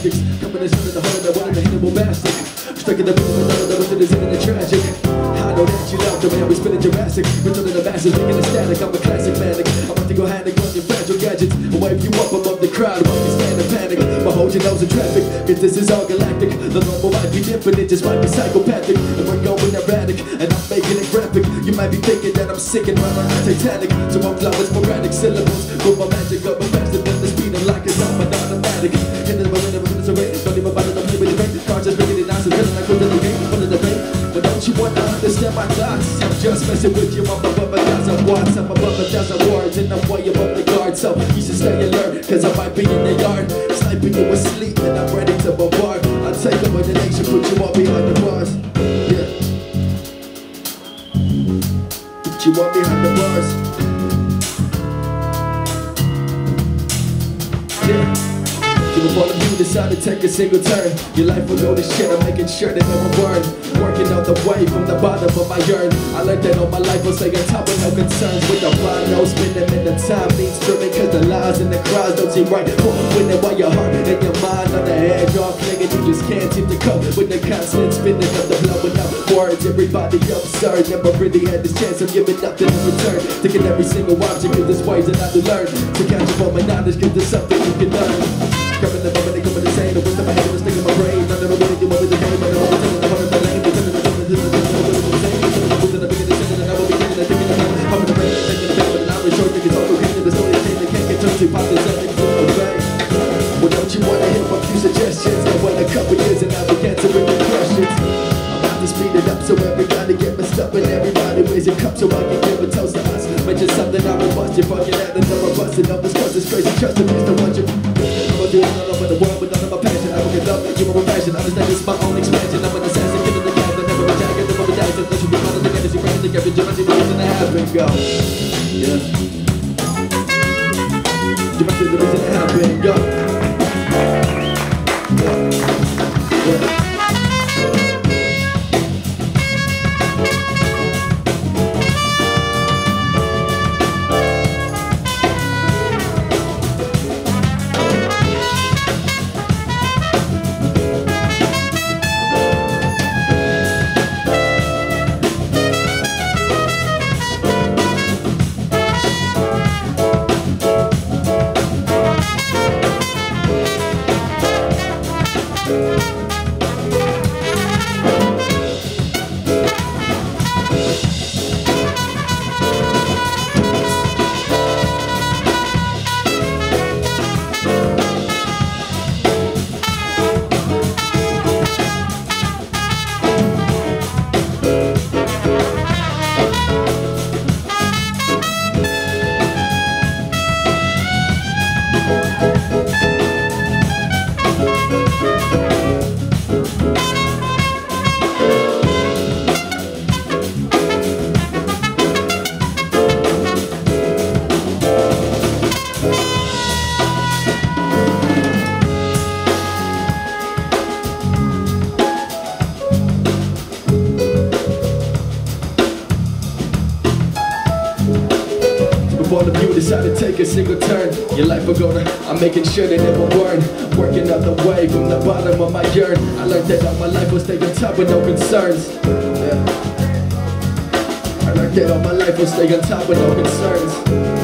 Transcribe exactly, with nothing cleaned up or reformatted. classic. Coming in the heart of the one of the hannibal bastard. Stuck in the room with another with it is even tragic. I know that you love the man we spinning Jurassic. Returning the masses, making it static. I'm a classic manic. I'm about to go havoc on your fragile gadgets. I'll wipe you up above the crowd while you stand in panic. My whole nose in traffic, cause this is all galactic. The normal might be different, it just might be psychopathic. And we're going erratic, and I'm making it graphic. You might be thinking that I'm sick and my mind's titanic. So I'm flawless, sporadic syllables. With my magic up, I'm faster than the speed of light. Cause I'm an automatic. And then we're in the room, don't even bother to play with the rain. Cars just making it nice and feeling like we're in the game in front of the rain. But don't you want to understand my thoughts? I'm just messing with you, I'm above a thousand watts. I'm above a thousand words, and I'm way above the guard. So you should stay alert, cause I might be in the yard. Sniping you asleep, and I'm ready to bombard. I'll take over the nation, put you all behind the bars. Yeah. You want behind the bars. Yeah. So if all of you decide to take a single turn, your life will go to shit, I'm making sure that no one burn. Working out the way from the bottom of my urn. I learned that all my life was like a top with no concerns. With the blind nose, spinning in the time needs trimming. Cause the lies and the cries don't seem right. Winning while your heart and your mind on the edge all clinging. You just can't seem to cope with the constant spinning of the blow without words. Everybody absurd, never really had this chance of giving nothing in return. Taking every single object in this way that I to learn. To catch up on my knowledge, cause there's something you can learn. Coming the moment, they come in the same. The wisdom I have is sticking my brain. I never really do what with the game, but I never really do what with the lane. Because I'm not going to do what with the game. I'm moving the beginning, singing, and I will be getting it, thinking about it. I'm in the rain, taking it back, but now it's short, thinking it's all okay. There's no way to change, I can't get touched, you pop this up, it's okay. Well, don't you wanna hear my few suggestions? I went a couple years and I've been answering your questions. Speed it up so everybody get messed up and everybody raise your cup so I can give a toast to us. Mention something I will bust, you fucking at it, I'm busting up this cause it's crazy, trust me, it's the one you. I'm gonna do it all over the world with none of my passion. I will get love, you will imagine, understand it's my own expansion. I'm an assassin, give it the gas, I never attack it, never attack it. Unless you be part of the energy, right, like every Jurasik is in the habit, go. Yeah. Jurasik is the reason it happened, go. Yeah. Yeah. All of you decide to take a single turn, your life will go to, I'm making sure they never burn. Working out the way from the bottom of my yearn. I learned that all my life was staying top with no concerns. Yeah. I learned that all my life was staying top with no concerns.